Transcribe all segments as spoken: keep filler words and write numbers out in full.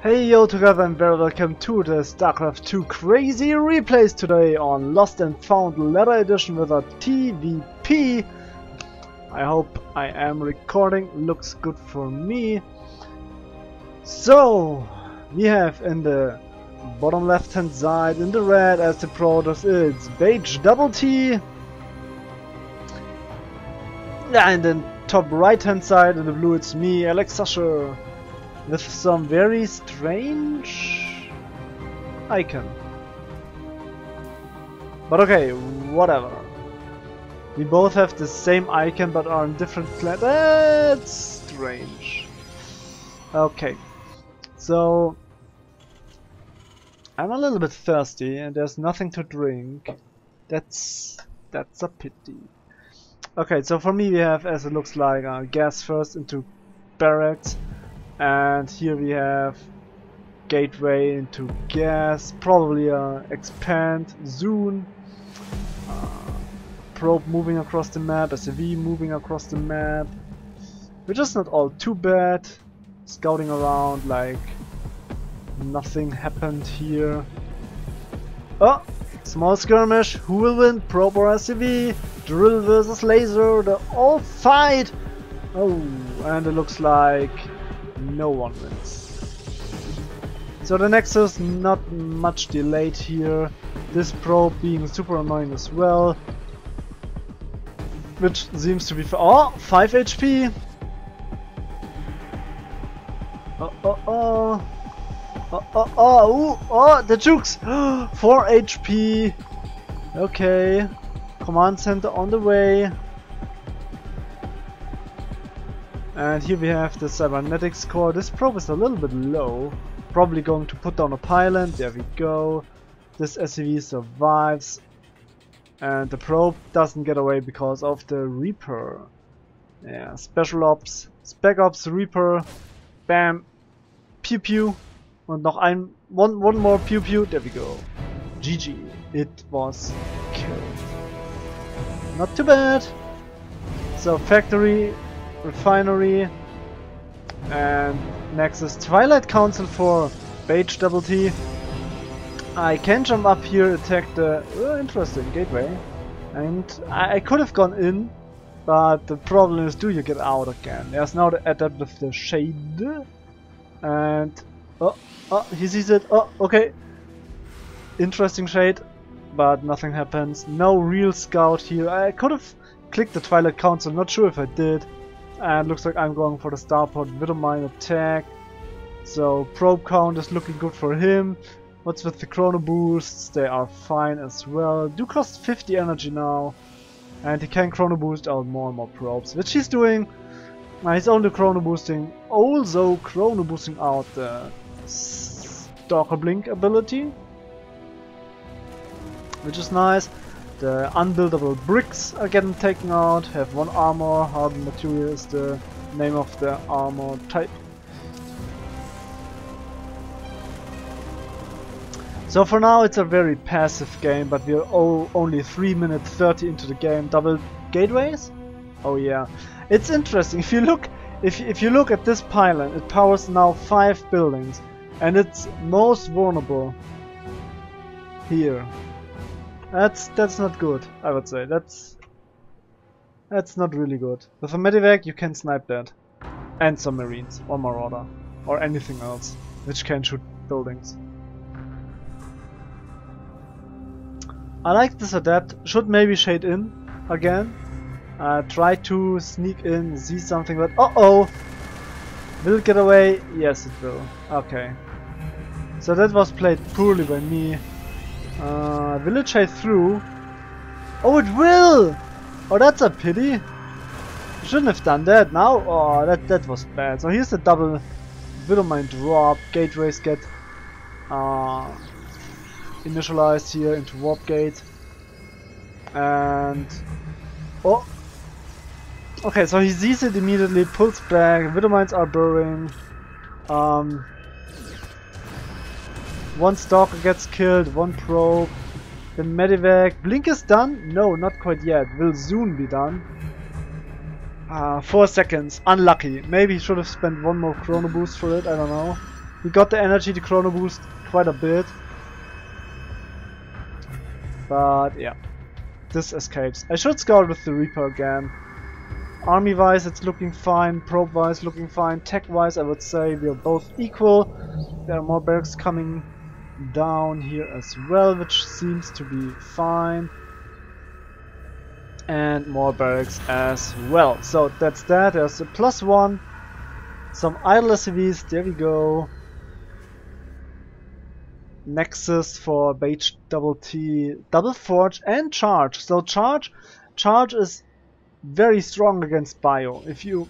Hey yo together and very welcome to the StarCraft two Crazy Replays today on Lost and Found Letter Edition with a T V P. I hope I am recording, looks good for me. So, we have in the bottom left hand side in the red as the Protoss it's Beige Double T. And in top right hand side in the blue it's me, Alex Usher, with some very strange icon. But okay, whatever. We both have the same icon but are on different planets. That's strange. Okay, so I'm a little bit thirsty and there's nothing to drink. That's that's a pity. Okay, so for me we have, as it looks like, uh, gas first into barracks. And here we have gateway into gas, probably uh, expand soon. Uh, probe moving across the map, S C V moving across the map, which is not all too bad. Scouting around like nothing happened here. Oh, small skirmish, who will win, probe or S C V? Drill versus laser, the all fight! Oh, and it looks like no one wins. So the Nexus not much delayed here. This probe being super annoying as well, which seems to be f oh, five H P. Oh oh oh oh oh oh ooh, oh the jukes. four H P. Okay, command center on the way. And here we have the cybernetics core. This probe is a little bit low. Probably going to put down a pylon. There we go. This S C V survives. And the probe doesn't get away because of the Reaper. Yeah, Special Ops. Spec Ops, Reaper. Bam. Pew Pew. Und noch ein. One, one more Pew Pew. There we go. G G. It was killed. Not too bad. So, factory. Refinery and Nexus Twilight Council for Beige Double T. I can jump up here, attack the oh, interesting gateway, and I, I could have gone in, but the problem is, do you get out again? There's now the adept with the shade, and oh, oh, he sees it. Oh, okay, interesting shade, but nothing happens. No real scout here. I could have clicked the Twilight Council. Not sure if I did. And looks like I'm going for the starport with a mine attack. So probe count is looking good for him. What's with the chrono boosts? They are fine as well. Do cost fifty energy now. And he can chrono boost out more and more probes, which he's doing. Now he's only chrono boosting, also chrono boosting out the Stalker Blink ability, which is nice. The unbuildable bricks are getting taken out, have one armor, hardened material is the name of the armor type. So for now it's a very passive game, but we are only three minutes thirty into the game. Double gateways? Oh yeah. It's interesting, if you look if, if you look at this pylon, it powers now five buildings, and it's most vulnerable here. That's that's not good, I would say. That's that's not really good. With a medivac you can snipe that. And some marines or marauder. Or anything else which can shoot buildings. I like this adapt. Should maybe shade in again. Uh, try to sneak in, see something, but uh oh! Will it get away? Yes it will. Okay. So that was played poorly by me. Uh, will it shade through? Oh, it will! Oh, that's a pity. Shouldn't have done that now. Oh, that, that was bad. So here's the double Widowmine drop. Gateways get uh, initialized here into warp gate. And... oh! Okay, so he sees it immediately, pulls back. Widowmines are burrowing. Um... One stalker gets killed, one probe, the medivac. Blink is done? No, not quite yet. Will soon be done. Uh, four seconds. Unlucky. Maybe he should have spent one more chrono boost for it, I don't know. We got the energy to chrono boost quite a bit. But yeah, this escapes. I should start with the Reaper again. Army wise it's looking fine, probe wise looking fine, tech wise I would say we are both equal. There are more barracks coming down here as well, which seems to be fine. And more barracks as well. So that's that. There's a plus one. Some idle S C Vs. There we go. Nexus for Beige Double T, Double Forge and Charge. So Charge, Charge is very strong against Bio. If you,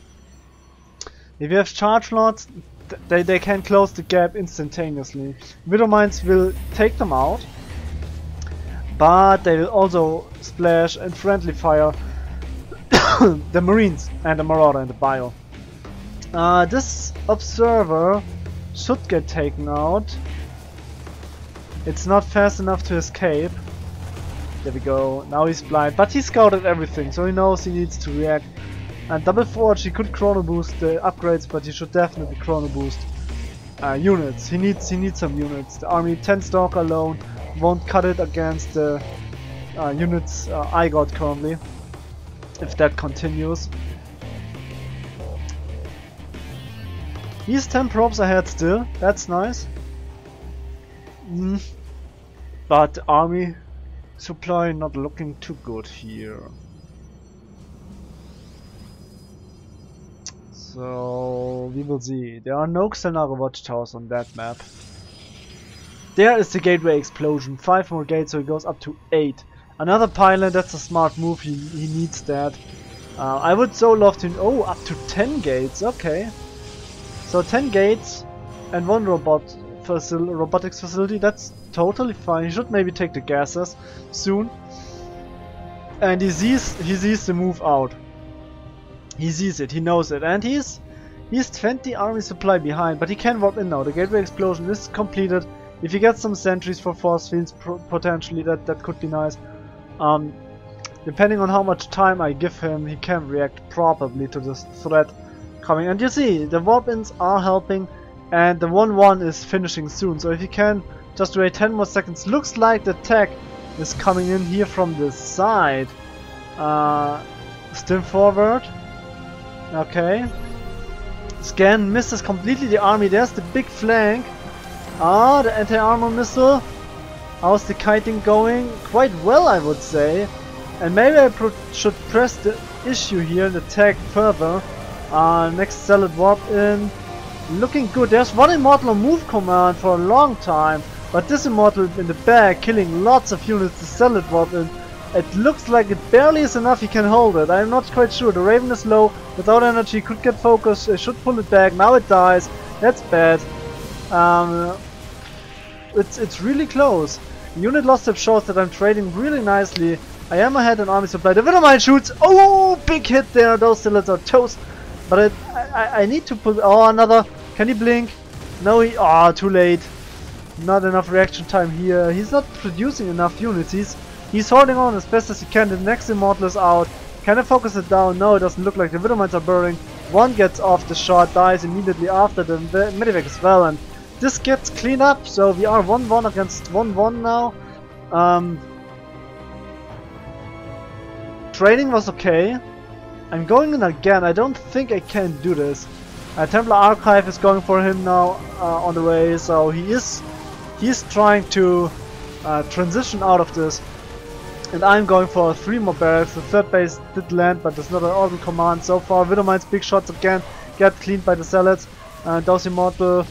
if you have Charge lots, th they they can close the gap instantaneously. Widow Mines will take them out, but they will also splash and friendly fire the Marines and the Marauder and the Bio. Uh, this Observer should get taken out. It's not fast enough to escape. There we go. Now he's blind, but he scouted everything, so he knows he needs to react. And Double Forge, he could chrono boost the upgrades, but he should definitely chrono boost uh, units. He needs he needs some units. The army ten stock alone won't cut it against the uh, units uh, I got currently. If that continues. He's ten probes ahead still, that's nice. Mm. But army supply not looking too good here. So we will see. There are no Xelnara watchtowers on that map. There is the gateway explosion. Five more gates, so it goes up to eight. Another pylon, that's a smart move, he, he needs that. Uh, I would so love to... Oh, up to ten gates, okay. So ten gates and one robot facil robotics facility, that's totally fine. He should maybe take the gases soon. And he sees he sees the move out. He sees it, he knows it, and he's he's twenty army supply behind, but he can warp in now. The gateway explosion is completed. If he gets some sentries for force fields potentially, that, that could be nice. Um, depending on how much time I give him, he can react probably to this threat. Coming. And you see, the warp-ins are helping, and the one one is finishing soon, so if you can just wait ten more seconds. Looks like the attack is coming in here from the side. Uh, stim forward. Okay. Scan misses completely the army. There's the big flank. Ah, the anti-armor missile. How's the kiting going? Quite well, I would say. And maybe I pr should press the issue here and attack further. Uh, next solid warp in, looking good. There's one immortal move command for a long time, but this immortal in the back killing lots of units. The solid warp in, it looks like it barely is enough. He can hold it. I'm not quite sure. The Raven is low, without energy, could get focused. It should pull it back. Now it dies. That's bad. Um, it's it's really close. The unit lost step shows that I'm trading really nicely. I am ahead in army supply. The Widowmine shoots. Oh, big hit there. Those stillates are toast. But it, I, I need to pull... Oh, another... Can he blink? No, he... Oh, too late. Not enough reaction time here. He's not producing enough units. He's, he's holding on as best as he can. The next Immortal is out. Can I focus it down? No, it doesn't look like the Widowmines are burning. One gets off the shot, dies immediately after the Medivac as well. And this gets cleaned up. So we are one one against one one now. Um, training was okay. I'm going in again. I don't think I can do this. Uh, Templar Archive is going for him now uh, on the way, so he is he's trying to uh, transition out of this. And I'm going for three more barracks. The third base did land, but it's not an order command so far. Widowmine's big shots again get cleaned by the Zealots. Uh, those Immortal...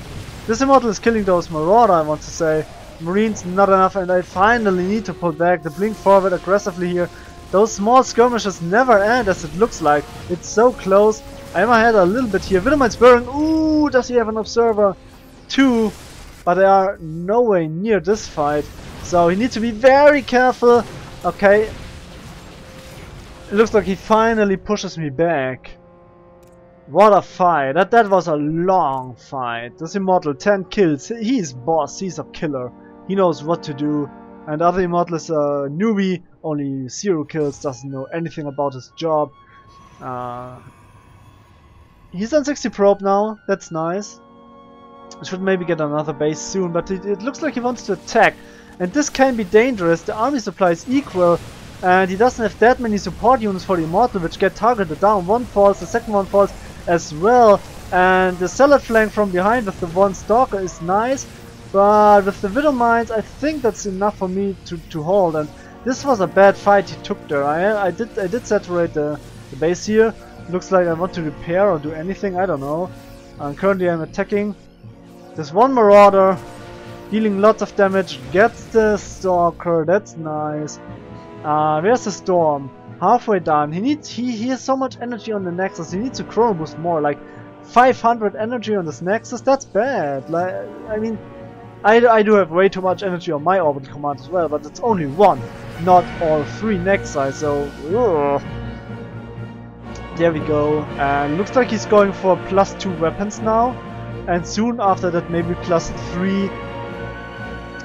This Immortal is killing those Marauder, I want to say. Marines not enough, and I finally need to pull back. The blink forward aggressively here. Those small skirmishes never end, as it looks like. It's so close. I'm ahead a little bit here. Widowmine's burning. Ooh, does he have an observer? Two. But they are nowhere near this fight. So he needs to be very careful. Okay. It looks like he finally pushes me back. What a fight. That, that was a long fight. This Immortal, ten kills. He's boss. He's a killer. He knows what to do. And other Immortal is a newbie, only zero kills, doesn't know anything about his job. Uh, he's on sixty probe now, that's nice. I should maybe get another base soon, but it, it looks like he wants to attack. And this can be dangerous. The army supply is equal, and he doesn't have that many support units for the Immortal, which get targeted down. One falls, the second one falls as well. And the Salad Flank from behind with the one Stalker is nice. But with the Widow Mines, I think that's enough for me to, to hold. And this was a bad fight he took there. I, I did I did saturate the, the base here. Looks like I want to repair or do anything, I don't know. And currently I'm attacking. There's one Marauder, dealing lots of damage, gets the Stalker, that's nice. Uh, where's the Storm? Halfway down. He needs he, he has so much energy on the Nexus, he needs to Chrono Boost more, like five hundred energy on this Nexus, that's bad. Like, I mean, I, I do have way too much energy on my Orbital Command as well, but it's only one, not all three Nexi, so... Ugh. There we go, and looks like he's going for plus two weapons now, and soon after that maybe plus three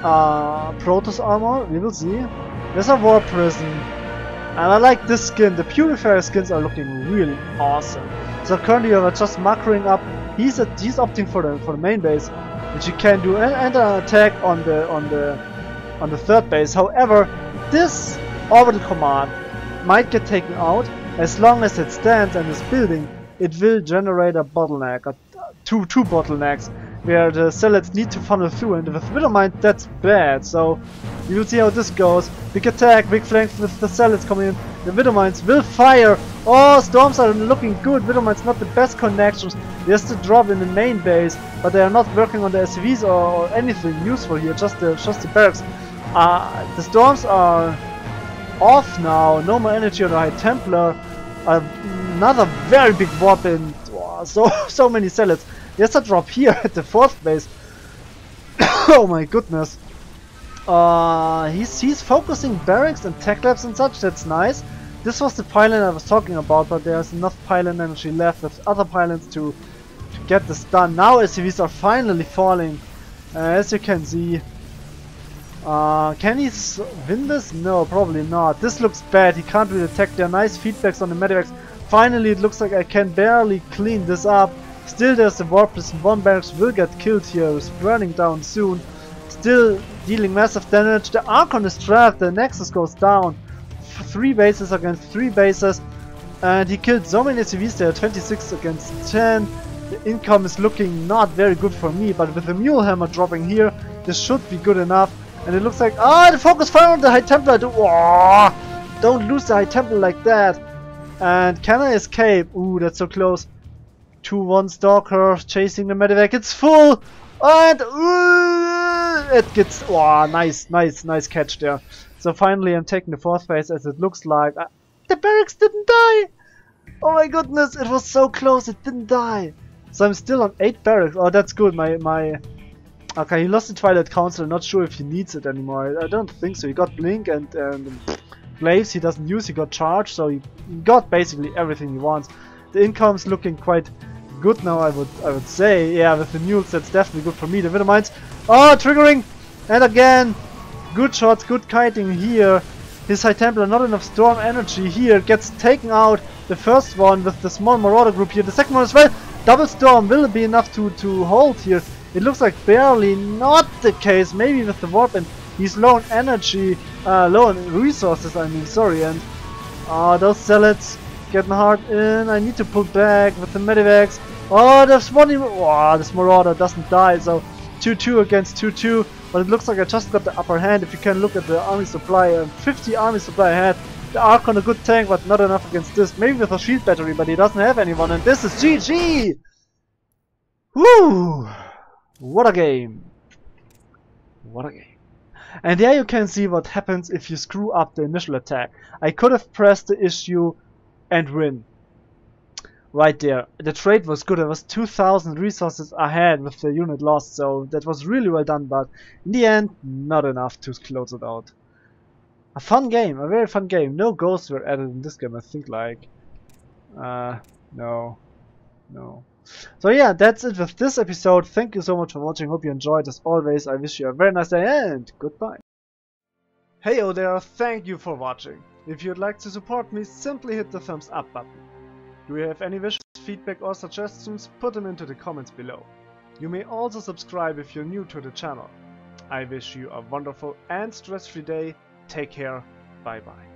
uh, Protoss armor, we will see. There's a War Prison, and I like this skin, the Purifier skins are looking really awesome. So currently we're just macroing up, he's a, he's opting for the, for the main base, which you can do, and, and an attack on the on the on the third base. However, this orbital command might get taken out as long as it stands and is building. It will generate a bottleneck, a, two two bottlenecks, where the salads need to funnel through. And with Widow Mind, that's bad. So you will see how this goes. Big attack, big flanks with the salads coming in. The Widow Mines will fire. Oh, storms are looking good. Widow Mines not the best connections. There's the drop in the main base, but they are not working on the S C Vs or, or anything useful here, just the, just the barracks. Uh, the storms are off now, no more energy on the High Templar. Uh, another very big warp in, oh, so so many salads. There's a drop here at the fourth base. Oh my goodness. Uh, he's, he's focusing barracks and tech labs and such, that's nice. This was the pylon I was talking about, but there's enough pylon energy left with other pylons to, to get this done. Now S C Vs are finally falling, uh, as you can see. Uh, can he win this? No, probably not. This looks bad, he can't really attack. There are nice feedbacks on the medivacs. Finally it looks like I can barely clean this up. Still there's the War Prison, one barracks will get killed here, it's burning down soon. Still dealing massive damage, the Archon is trapped, the Nexus goes down. Three bases against three bases, and he killed so many S C Vs there, twenty-six against ten. The income is looking not very good for me, but with the Mule Hammer dropping here, this should be good enough. And it looks like, ah, oh, the focus fire on the High Templar. Oh, don't lose the High Templar like that. And can I escape? Ooh, that's so close. two one Stalker chasing the Medivac, it's full, and ooh, it gets, oh, nice, nice, nice catch there. So finally I'm taking the fourth phase as it looks like. I, the barracks didn't die! Oh my goodness, it was so close, it didn't die. So I'm still on eight barracks. Oh, that's good. My my Okay, he lost the Twilight Council. I'm not sure if he needs it anymore. I, I don't think so. He got Blink and um, Glaives he doesn't use, he got Charge, so he got basically everything he wants. The income's looking quite good now, I would I would say. Yeah, with the mules that's definitely good for me. The Widow Mines. Oh, triggering! And again! Good shots, good kiting here. His High Templar, not enough storm energy here, gets taken out. The first one with the small Marauder group here, the second one as well. Double storm, will it be enough to, to hold here? It looks like barely not the case, maybe with the warp, and he's low on energy, uh, low on resources, I mean, sorry. And uh, those salads getting hard in, I need to pull back with the Medivacs. Oh, there's one, oh, this Marauder doesn't die, so two two against two two. But it looks like I just got the upper hand if you can look at the army supply. um, fifty army supply I had. The Archon a good tank but not enough against this. Maybe with a shield battery, but he doesn't have anyone, and this is G G! Woo! What a game! What a game. And there you can see what happens if you screw up the initial attack. I could have pressed the issue and win. Right there. The trade was good. There was two thousand resources ahead with the unit lost, so that was really well done, but in the end, not enough to close it out. A fun game, a very fun game. No ghosts were added in this game, I think, like... Uh, no. No. So yeah, that's it with this episode. Thank you so much for watching. Hope you enjoyed. As always, I wish you a very nice day and goodbye. Heyo there, thank you for watching. If you'd like to support me, simply hit the thumbs up button. Do you have any wishes, feedback or suggestions? Put them into the comments below. You may also subscribe if you're new to the channel. I wish you a wonderful and stress-free day. Take care. Bye bye.